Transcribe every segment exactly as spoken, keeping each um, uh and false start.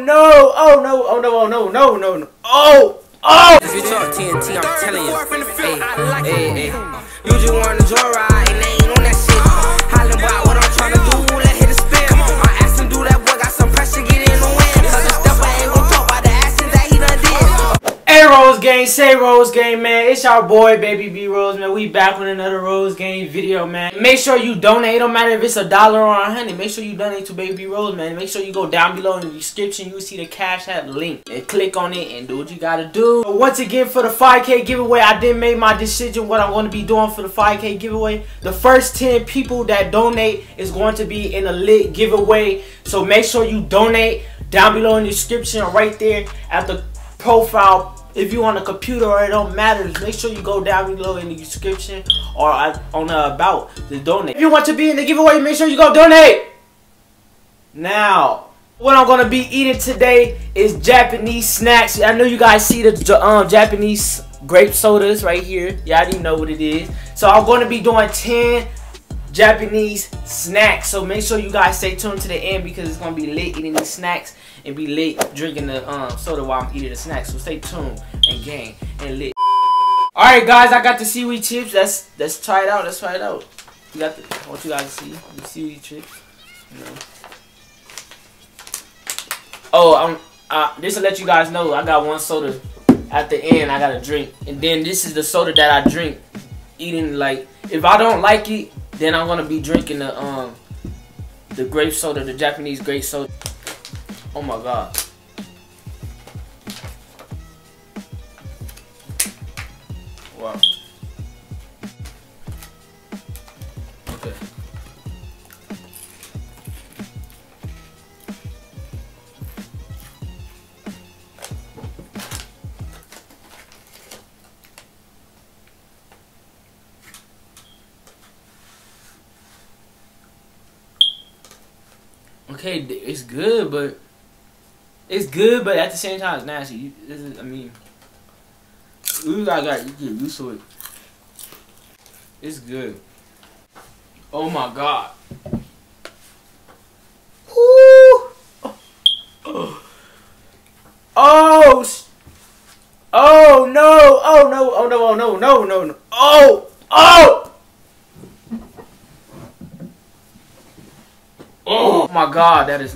Oh no! Oh no! Oh no! Oh no! No! No! No! Oh! Oh! If you talk T N T, I'm telling you. Hey, hey, hey. You just want to joyride and they ain't on that shit. Hollin' about what I'm trying to do. Let hit a spin. I asked him do that boy got some pressure, get in the wind. Cause the stuff I ain't gonna talk about the actions that he done did. Hey, Rose Gang, say Rose Gang, man. It's your boy, Baby B Rose, man. We back with another Rose Gang video, man. Make sure you donate. Don't matter if it's a dollar or a hundred. Make sure you donate to Baby B Rose, man. Make sure you go down below in the description. You see the Cash App link and click on it and do what you gotta do. But once again, for the five K giveaway, I did make my decision what I'm gonna be doing for the five K giveaway. The first ten people that donate is going to be in a lit giveaway. So make sure you donate down below in the description, right there at the profile. If you on a computer or it don't matter, make sure you go down below in the description or on the about to donate. If you want to be in the giveaway, make sure you go donate. Now, what I'm gonna be eating today is Japanese snacks. I know you guys see the um, Japanese grape sodas right here. Yeah, I didn't know what it is. So I'm gonna be doing ten Japanese snacks. So make sure you guys stay tuned to the end because it's gonna be lit eating these snacks and be lit drinking the um soda while I'm eating the snacks. So stay tuned and gang and lit. All right, guys, I got the seaweed chips. Let's let's try it out. Let's try it out. You got the, I want you guys to see the seaweed chips. You know. Oh, I'm uh, just to let you guys know, I got one soda at the end. I got a drink, and then this is the soda that I drink. Eating like if I don't like it, then I'm gonna be drinking the um the grape soda, the Japanese grape soda. Oh my god. Wow. Okay. Okay, it's good, but It's good, but at the same time, it's nasty. You, this is, I mean, you guys got to get used to it. It's good. Oh my god. Ooh. Oh. Oh. Oh no. Oh no. Oh no. Oh no. No. No. No. Oh. Oh. Oh my god. That is.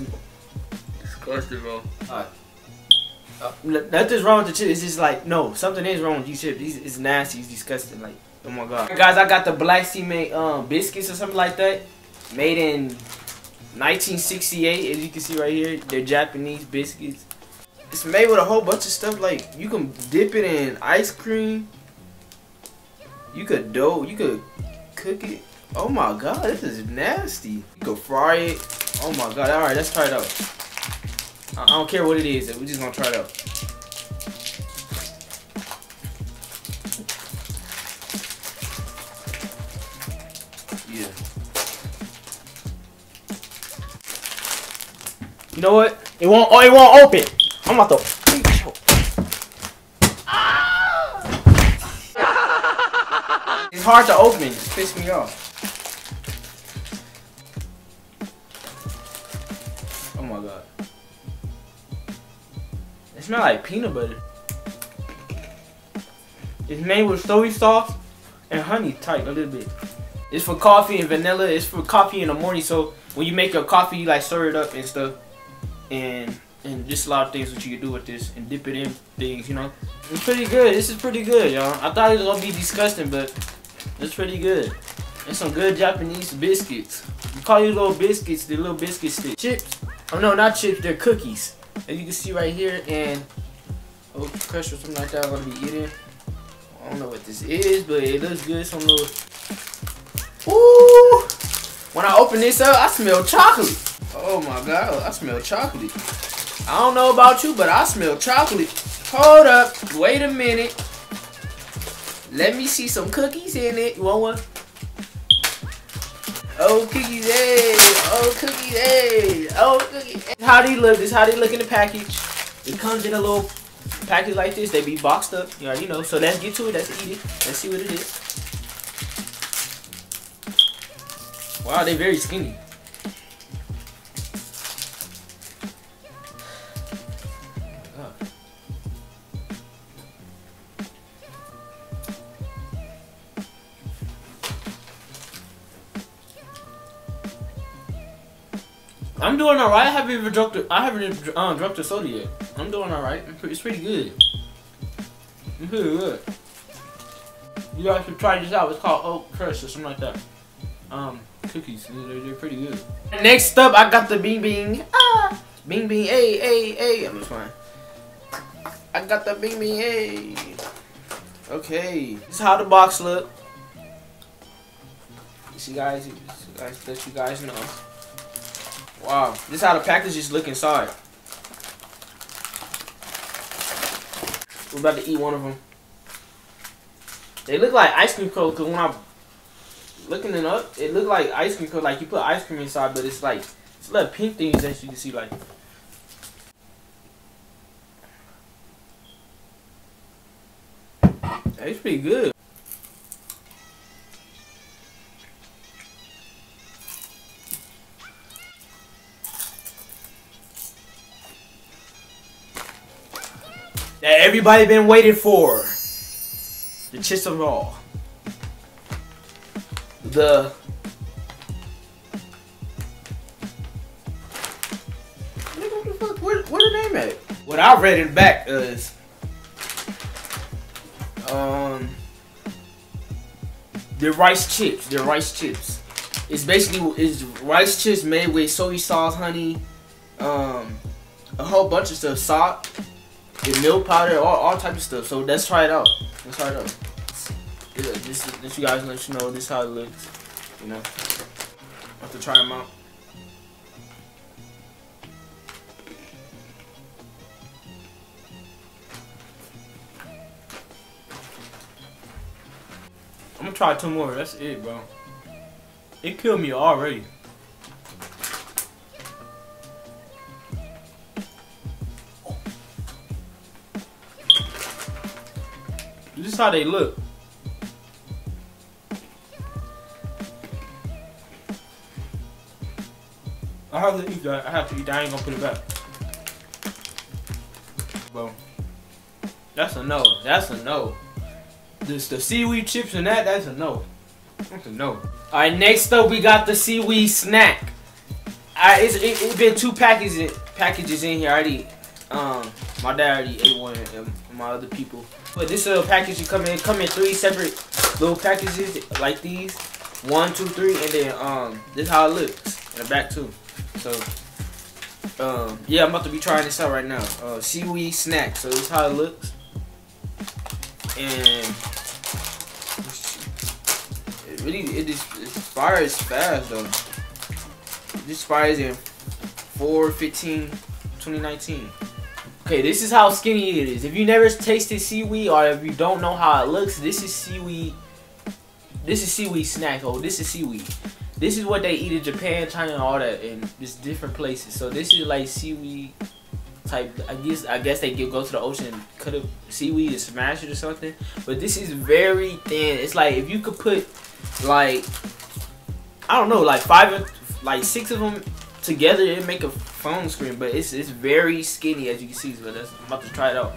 Disgusting, bro. Uh, uh, nothing's wrong with the chips. It's just like, no, something is wrong with these chips. These, it's nasty. It's disgusting. Like, oh my god. Guys, I got the Black Sea made um, biscuits or something like that. Made in nineteen sixty-eight. As you can see right here, they're Japanese biscuits. It's made with a whole bunch of stuff. Like, you can dip it in ice cream. You could dough. You could cook it. Oh my god, this is nasty. You could fry it. Oh my god. All right, let's try it out. I don't care what it is, we're just gonna try it out. Yeah. You know what? It won't oh it won't open. I'm about to ah! It's hard to open, it just pissed me off. Oh my god. It smells like peanut butter. It's made with soy sauce and honey type a little bit. It's for coffee and vanilla. It's for coffee in the morning. So when you make your coffee, you like stir it up and stuff. And and just a lot of things that you can do with this and dip it in things, you know. It's pretty good. This is pretty good, y'all. I thought it was gonna be disgusting, but it's pretty good. It's some good Japanese biscuits. We call you little biscuits, the little biscuit sticks. Chips. Oh no, not chips, they're cookies. As you can see right here, and oh, crushed or something like that, I'm gonna be eating. I don't know what this is, but it looks good. Some little. Ooh! When I open this up, I smell chocolate. Oh my god, I smell chocolate. I don't know about you, but I smell chocolate. Hold up, wait a minute. Let me see some cookies in it. You want one? Oh cookies, hey! Oh cookies, hey! Oh cookies. How do you look? This is how they look in the package. It comes in a little package like this. They be boxed up. You already know. So let's get to it. Let's eat it. Let's see what it is. Wow, they very skinny. I'm doing alright. I haven't even dropped the, I haven't um, dropped the soda yet. I'm doing alright. It's pretty good. It's pretty good. You guys should try this out. It's called Oat Crush or something like that. Um, cookies. They're, they're pretty good. Next up, I got the Bing Bing. Ah! Bing Bing. Hey, hey, hey. I'm just fine. I got the Bing Bing. Hey. Okay. This is how the box look. You see, guys? You guys, let you guys know. Wow, this is how the packages look inside. We're about to eat one of them. They look like ice cream cones, because when I'm looking it up, it look like ice cream cones. Like, you put ice cream inside, but it's like, it's little pink things that you can see, like. It's pretty good. That everybody been waiting for. The Chisholm Hall. The What the fuck? Where, where the name at? What I read in the back is um the rice chips. The rice chips. It's basically is rice chips made with soy sauce, honey, um, a whole bunch of stuff, salt. The milk powder, all, all type of stuff. So let's try it out. Let's try it out. Yeah, this, this you guys let you know this how it looks. You know, I have to try them out. I'm gonna try two more. That's it, bro. It killed me already. This is how they look. I have to eat that. I have to eat that. I ain't gonna put it back. Bro, that's a no. That's a no. This the seaweed chips and that. That's a no. That's a no. All right, next up we got the seaweed snack. I it's it, it's been two packages packages in here already. Um, my dad already ate one and my other people. But this little package you come in, come in three separate little packages like these. One, two, three, and then um this is how it looks in the back too. So um yeah, I'm about to be trying this out right now. Uh seaweed snack, so this is how it looks. And it really it just it fires fast though. It just fires in four fifteen twenty nineteen. Okay, this is how skinny it is. If you never tasted seaweed or if you don't know how it looks, this is seaweed. This is seaweed snack. Oh, this is seaweed. This is what they eat in Japan, China, and all that, and just different places. So this is like seaweed type. I guess I guess they go to the ocean and cut up seaweed and smash it or something. But this is very thin. It's like if you could put like I don't know, like five or like six of them together, it make a phone screen, but it's it's very skinny as you can see. But that's, I'm about to try it out.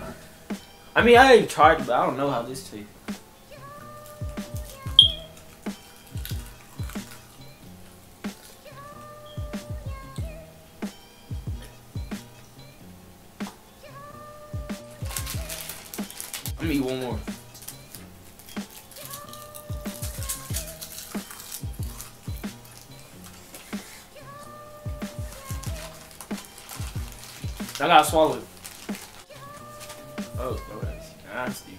I mean, I ain't tried it, but I don't know how this tastes. I'm gonna eat one more. I gotta swallow it. Oh, that's nasty.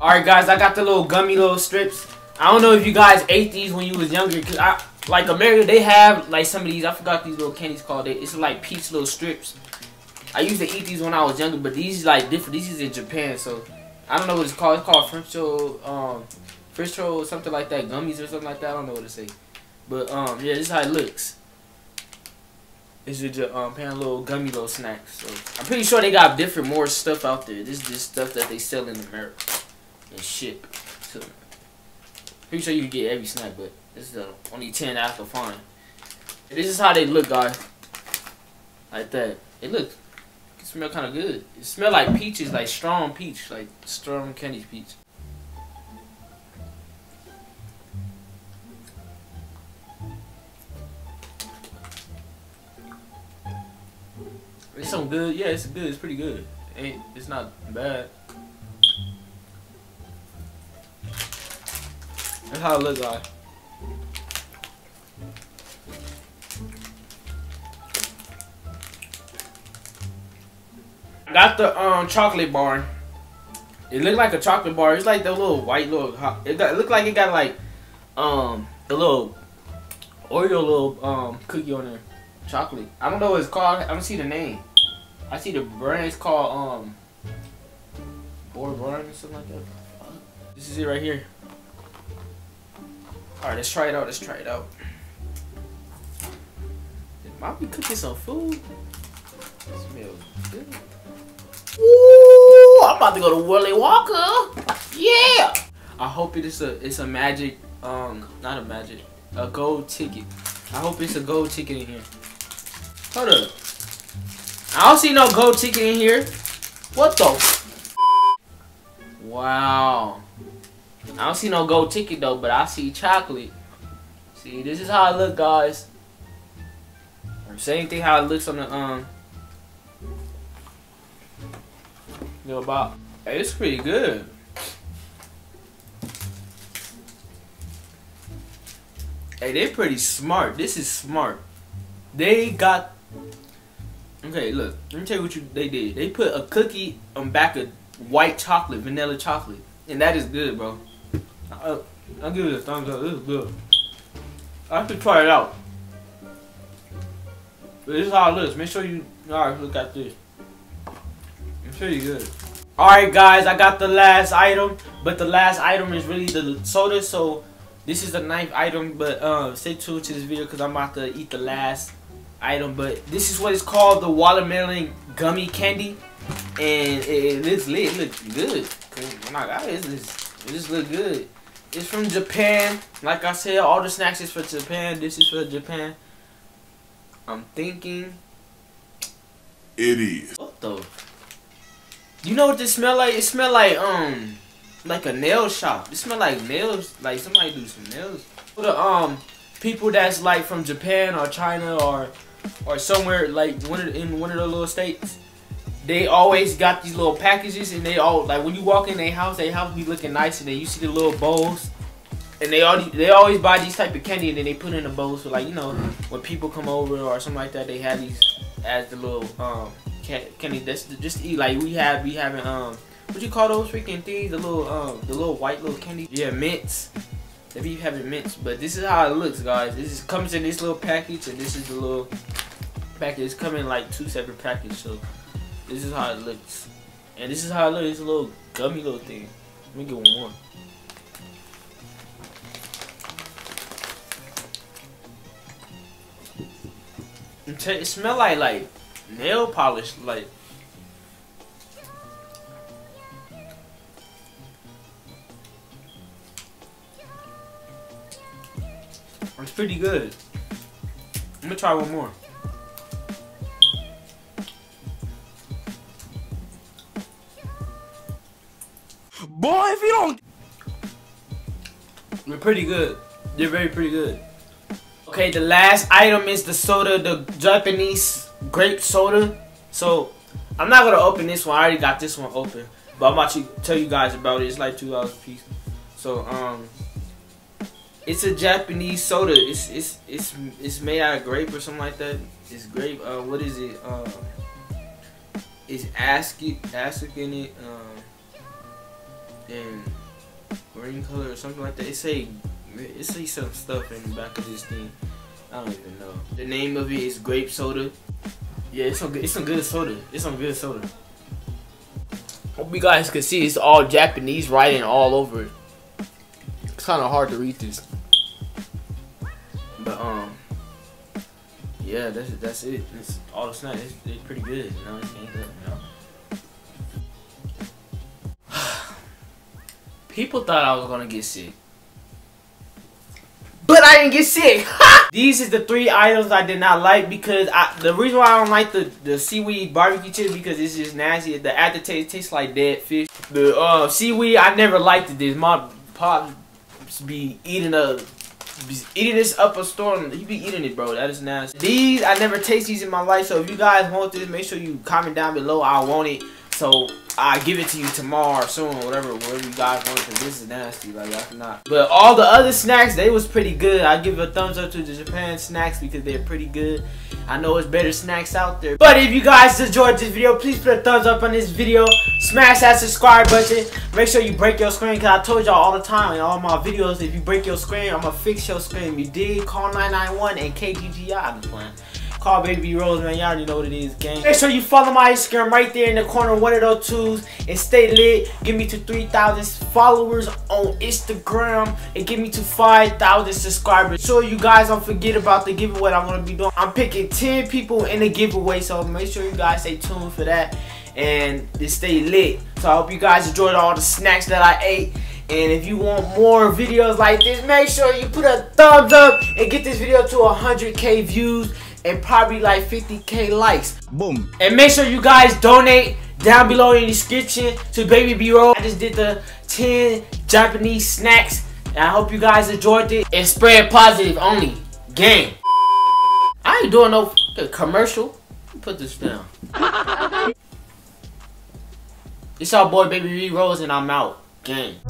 Alright guys, I got the little gummy little strips. I don't know if you guys ate these when you was younger, cause I like America, they have like some of these. I forgot these little candies called it. It's like peach little strips. I used to eat these when I was younger, but these like different. These is in Japan, so I don't know what it's called. It's called French roll, um French roll, something like that, gummies or something like that. I don't know what to say. But um yeah, this is how it looks. This is just um, pan little gummy little snacks. So I'm pretty sure they got different more stuff out there. This is just stuff that they sell in America and ship. So pretty sure you can get every snack, but this is the only ten I have to find. This is how they look, guys. Like that. It looks. It smell kind of good. It smell like peaches, like strong peach, like strong candy peach. It's some good. Yeah, it's good. It's pretty good. It ain't, it's not bad. That's how it looks like. I got the um chocolate bar. It looked like a chocolate bar. It's like the little white little. It, got, it looked like it got like um the little Oreo little um cookie on there. Chocolate. I don't know what it's called. I don't see the name. I see the brand. It's called um Bourbon or something like that. This is it right here. All right, let's try it out. Let's try it out. Did Mommy cooking some food? Smells good. Ooh, I'm about to go to Willy Wonka. Yeah. I hope it is a it's a magic um not a magic a gold ticket. I hope it's a gold ticket in here. Hold up. I don't see no gold ticket in here. What the? F wow. I don't see no gold ticket though, but I see chocolate. See, this is how it look, guys. Same thing how it looks on the um little box. Hey, it's pretty good. Hey, they're pretty smart. This is smart. They got okay. Look, let me tell you what you they did. They put a cookie on back of white chocolate, vanilla chocolate, and that is good, bro. I'll, I'll give it a thumbs up. This is good. I have to try it out. But this is how it looks. Make sure you alright, look at this. It's pretty good. Alright guys, I got the last item, but the last item is really the soda, so this is the ninth item, but uh, stay tuned to this video because I'm about to eat the last item. But this is what it's called, the watermelon gummy candy. And it looks lit, it looks good. When I got it, it just look good. It's from Japan. Like I said, all the snacks is for Japan. This is for Japan. I'm thinking it is. What the? You know what this smell like? It smell like um like a nail shop. It smell like nails, like somebody do some nails. For the um people that's like from Japan or China or or somewhere like one of, in one of the little states, they always got these little packages and they all like when you walk in their house, their house be looking nice and then you see the little bowls. And they all they always buy these type of candy and then they put in the bowls for like you know when people come over or something like that they have these as the little um candy that's just eat like we have we having um what you call those freaking things the little um the little white little candy yeah mints they be having mints but this is how it looks guys this is, comes in this little package and this is the little package it's coming like two separate packages so this is how it looks and this is how it looks it's a little gummy little thing let me get one more. It smell like like nail polish like it's pretty good. I'm gonna try one more. Boy, if you don't, they're pretty good. They're very pretty good. Okay, the last item is the soda, the Japanese grape soda. So, I'm not going to open this one. I already got this one open. But I'm about to tell you guys about it. It's like two dollars a piece. So, um, it's a Japanese soda. It's it's it's it's made out of grape or something like that. It's grape. Uh, what is it? Uh, it's ascot, ascot in it. Um, and green color or something like that. It's a... It says some stuff in the back of this thing. I don't even know. The name of it is grape soda. Yeah, it's some good, it's some good soda. It's some good soda. Hope you guys can see it's all Japanese writing all over it. It's kind of hard to read this. But um, yeah, that's it. That's it. It's all the snacks. It's, it's pretty good. You know, it's ain't good. You know? People thought I was gonna get sick. But I didn't get sick. These is the three items I did not like because I, the reason why I don't like the, the seaweed barbecue chips because it's just nasty. The aftertaste tastes like dead fish. The uh, seaweed, I never liked it. This. My pops be eating a be eating this up a storm. He be eating it, bro. That is nasty. These, I never taste these in my life. So if you guys want this, make sure you comment down below. I want it. So I give it to you tomorrow or soon, whatever, whatever you guys want. Cause this is nasty, like I cannot. But all the other snacks, they was pretty good. I give a thumbs up to the Japan snacks because they're pretty good. I know it's better snacks out there. But if you guys enjoyed this video, please put a thumbs up on this video. Smash that subscribe button. Make sure you break your screen, cause I told y'all all the time in all my videos, if you break your screen, I'ma fix your screen. You dig? Call nine nine one and K G G I. I'm playing. Call Baby Rose, man. Y'all already know what it is, gang. Make sure you follow my Instagram right there in the corner, one of those twos, and stay lit. Get me to three thousand followers on Instagram and get me to five thousand subscribers. So you guys don't forget about the giveaway I'm going to be doing. I'm picking ten people in the giveaway, so make sure you guys stay tuned for that and just stay lit. So I hope you guys enjoyed all the snacks that I ate. And if you want more videos like this, make sure you put a thumbs up and get this video to one hundred K views. And probably like fifty K likes. Boom. And make sure you guys donate down below in the description to babybrosee. I just did the ten Japanese snacks. And I hope you guys enjoyed it. And spread positive only. Game. I ain't doing no commercial. Put this down. It's our boy Baby Rose and I'm out. Game.